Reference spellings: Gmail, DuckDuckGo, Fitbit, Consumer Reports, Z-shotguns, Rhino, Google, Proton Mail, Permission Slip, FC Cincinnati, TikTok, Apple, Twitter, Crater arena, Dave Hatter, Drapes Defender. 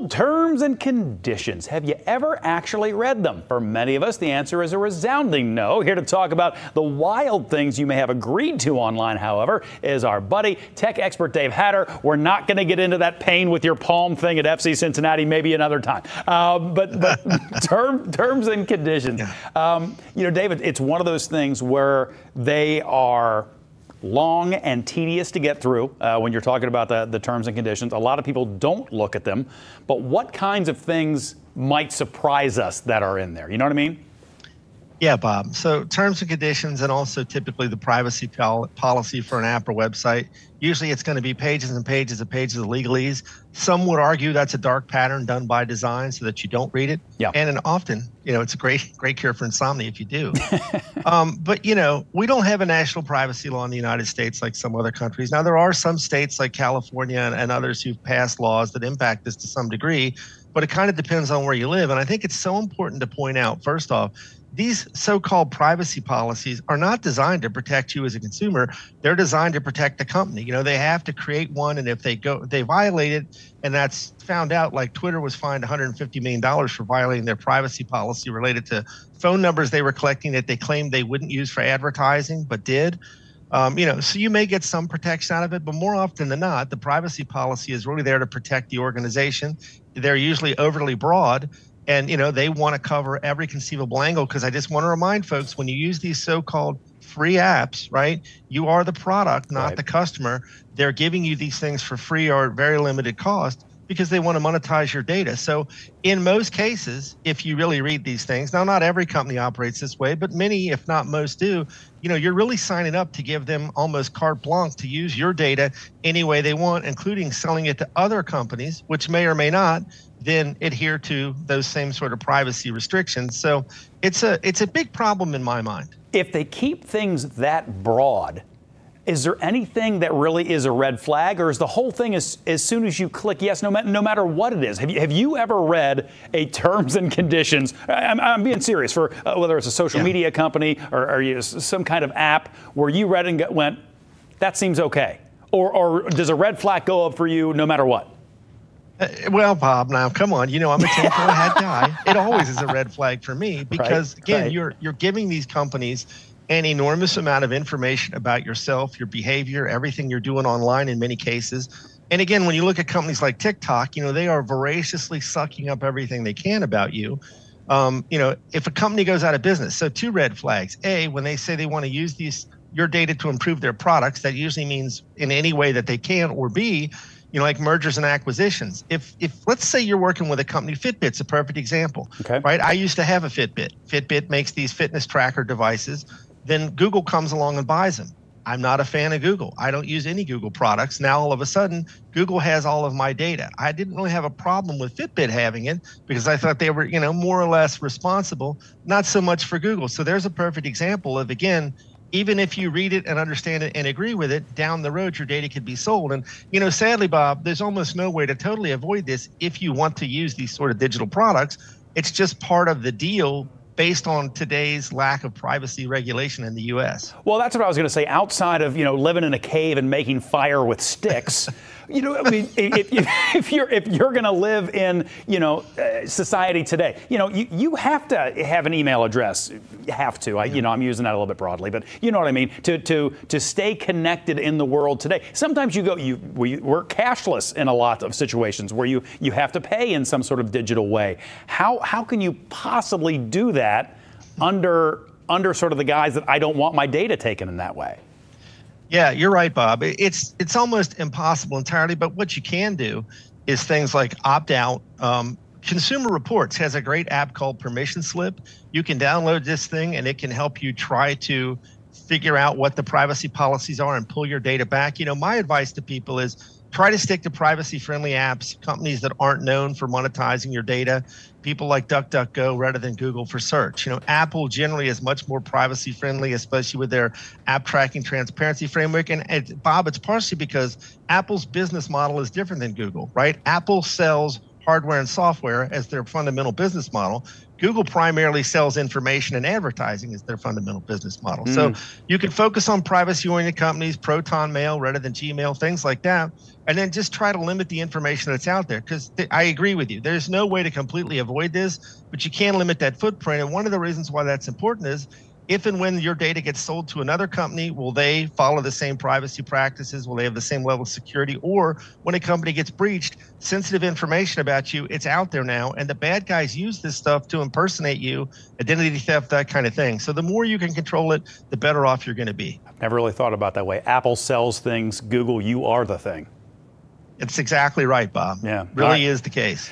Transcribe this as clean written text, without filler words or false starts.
Google terms and conditions. Have you ever actually read them? For many of us, the answer is a resounding no. Here to talk about the wild things you may have agreed to online, however, is our buddy, tech expert Dave Hatter. We're not going to get into that pain with your palm thing at FC Cincinnati, maybe another time. But terms and conditions. You know, David, it's one of those things where they are long and tedious to get through when you're talking about the terms and conditions. A lot of people don't look at them. But what kinds of things might surprise us that are in there? You know what I mean? Yeah, Bob. So terms and conditions, and also typically the privacy policy for an app or website. Usually it's going to be pages and pages and pages of legalese. Some would argue that's a dark pattern done by design so that you don't read it. Yeah. And often, you know, it's a great cure for insomnia if you do. But, you know, we don't have a national privacy law in the United States like some other countries. Now, there are some states like California and others who've passed laws that impact this to some degree, but it kind of depends on where you live. And I think it's so important to point out, first off, these so-called privacy policies are not designed to protect you as a consumer. They're designed to protect the company. You know, they have to create one, and if they violate it, and that's found out, like Twitter was fined $150 million for violating their privacy policy related to phone numbers they were collecting that they claimed they wouldn't use for advertising, but did. You know, so you may get some protection out of it, but more often than not, the privacy policy is really there to protect the organization. They're usually overly broad. And, you know, they want to cover every conceivable angle, because I just want to remind folks, when you use these so-called free apps, right, you are the product, not the customer. They're giving you these things for free or at very limited cost because they want to monetize your data. So in most cases, if you really read these things, now not every company operates this way, but many, if not most, do, you know, you're really signing up to give them almost carte blanche to use your data any way they want, including selling it to other companies, which may or may not then adhere to those same sort of privacy restrictions. So it's a big problem in my mind. If they keep things that broad, is there anything that really is a red flag, or is the whole thing as soon as you click yes, no matter what it is? Have you ever read a terms and conditions? I'm being serious, for whether it's a social media company or you know, some kind of app where you read and went, that seems okay, or does a red flag go up for you no matter what? Well, Bob, now, come on. You know, I'm a 10-foot hat guy. It always is a red flag for me because, again, you're giving these companies an enormous amount of information about yourself, your behavior, everything you're doing online in many cases. And, again, when you look at companies like TikTok, you know, they are voraciously sucking up everything they can about you. You know, if a company goes out of business, so two red flags. A, when they say they want to use your data to improve their products, that usually means in any way that they can, or B, you know, like mergers and acquisitions. If let's say you're working with a company, Fitbit's a perfect example, right? I used to have a Fitbit. Fitbit makes these fitness tracker devices. Then Google comes along and buys them. I'm not a fan of Google. I don't use any Google products. Now, all of a sudden, Google has all of my data. I didn't really have a problem with Fitbit having it because I thought they were, you know, more or less responsible, not so much for Google. So there's a perfect example of, again, even if you read it and understand it and agree with it, down the road, your data could be sold. And, you know, sadly, Bob, there's almost no way to totally avoid this if you want to use these sort of digital products. It's just part of the deal based on today's lack of privacy regulation in the U.S. Well, that's what I was going to say. Outside of, you know, living in a cave and making fire with sticks, you know, I mean, if you're going to live in, you know, society today, you know, you have to have an email address. You have to. You know, I'm using that a little bit broadly, but you know what I mean. To stay connected in the world today, sometimes we're cashless in a lot of situations where you have to pay in some sort of digital way. How can you possibly do that under sort of the guise that I don't want my data taken in that way? Yeah, you're right, Bob. It's almost impossible entirely, but what you can do is things like opt out. Consumer Reports has a great app called Permission Slip. You can download this thing and it can help you try to figure out what the privacy policies are and pull your data back. You know, my advice to people is try to stick to privacy-friendly apps, companies that aren't known for monetizing your data, people like DuckDuckGo rather than Google for search. You know, Apple generally is much more privacy-friendly, especially with their app tracking transparency framework. And Bob, it's partially because Apple's business model is different than Google, right? Apple sells hardware and software as their fundamental business model. Google primarily sells information and advertising as their fundamental business model. So you can focus on privacy-oriented companies, Proton Mail rather than Gmail, things like that, and then just try to limit the information that's out there. Because I agree with you. There's no way to completely avoid this, but you can limit that footprint. And one of the reasons why that's important is if and when your data gets sold to another company, will they follow the same privacy practices? Will they have the same level of security? Or when a company gets breached, sensitive information about you, it's out there now. And the bad guys use this stuff to impersonate you, identity theft, that kind of thing. So the more you can control it, the better off you're going to be. I've never really thought about that way. Apple sells things. Google, you are the thing. It's exactly right, Bob. Yeah. Really is the case.